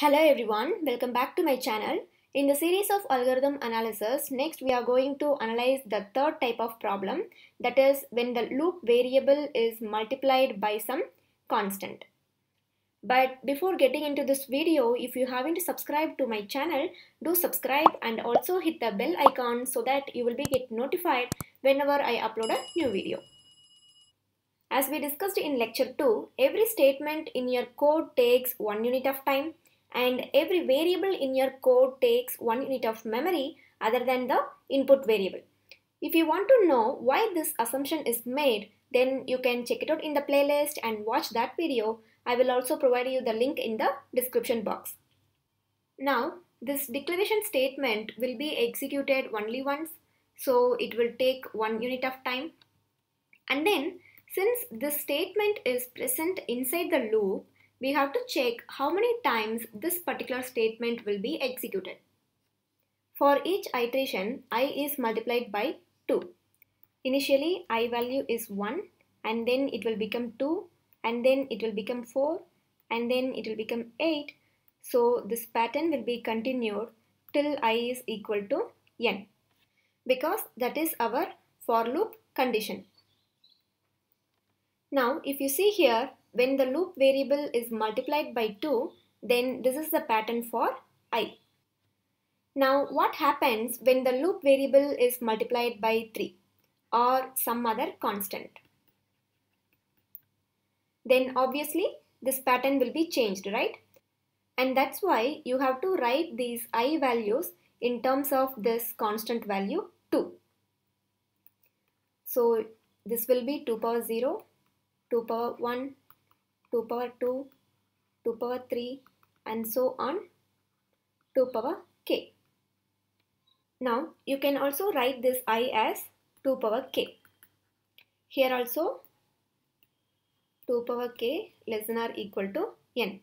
Hello everyone, welcome back to my channel. In the series of algorithm analysis, next we are going to analyze the third type of problem, that is when the loop variable is multiplied by some constant. But before getting into this video, if you haven't subscribed to my channel, do subscribe and also hit the bell icon so that you will be get notified whenever I upload a new video. As we discussed in lecture 2, every statement in your code takes 1 unit of time. And every variable in your code takes 1 unit of memory other than the input variable. If you want to know why this assumption is made, then you can check it out in the playlist and watch that video. I will also provide you the link in the description box. Now, this declaration statement will be executed only once, so it will take 1 unit of time. And then, since this statement is present inside the loop, we have to check how many times this particular statement will be executed. For each iteration, I is multiplied by 2. Initially, I value is 1, and then it will become 2, and then it will become 4, and then it will become 8. So this pattern will be continued till I is equal to n, because that is our for loop condition. Now, if you see here, when the loop variable is multiplied by 2, then this is the pattern for I. Now, what happens when the loop variable is multiplied by 3 or some other constant? Then obviously this pattern will be changed, right? And that's why you have to write these I values in terms of this constant value 2. So this will be 2 power 0, 2 power 1, 2 power 2, 2 power 3, and so on, 2 power k. Now, you can also write this I as 2 power k. Here also, 2 power k less than or equal to n.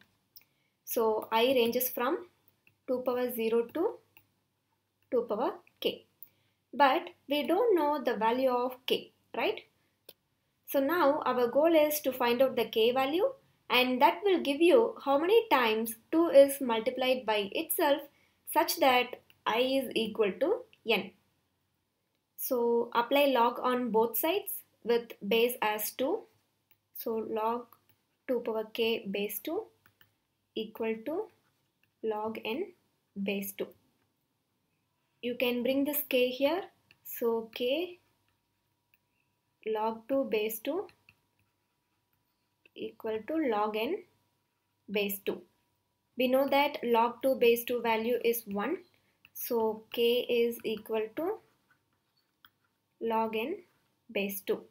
So, I ranges from 2 power 0 to 2 power k. But, we don't know the value of k, right? So now our goal is to find out the k value, and that will give you how many times 2 is multiplied by itself such that I is equal to n. So apply log on both sides with base as 2. So log 2 power k base 2 equal to log n base 2. You can bring this k here. So k log 2 base 2 equal to log n base 2. We know that log 2 base 2 value is 1. So k is equal to log n base 2.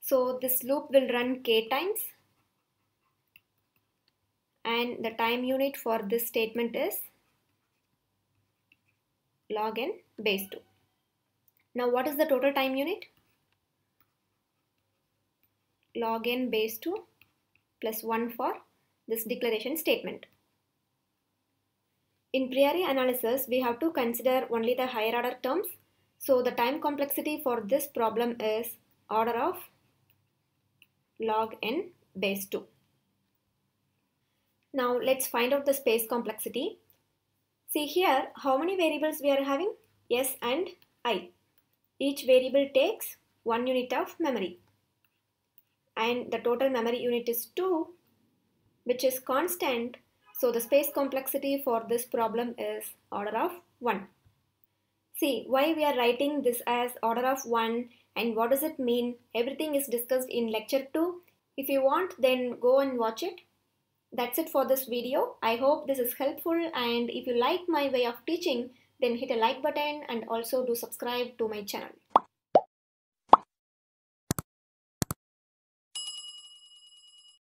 So this loop will run k times, and the time unit for this statement is log n base 2. Now what is the total time unit? Log n base 2 plus 1 for this declaration statement. In priori analysis, we have to consider only the higher order terms. So the time complexity for this problem is order of log n base 2. Now let's find out the space complexity. See here, how many variables we are having? S and I. Each variable takes 1 unit of memory. And the total memory unit is 2, which is constant. So the space complexity for this problem is order of 1. See, why we are writing this as order of 1 and what does it mean? Everything is discussed in lecture 2. If you want, then go and watch it. That's it for this video. I hope this is helpful, and if you like my way of teaching, then hit a like button and also do subscribe to my channel.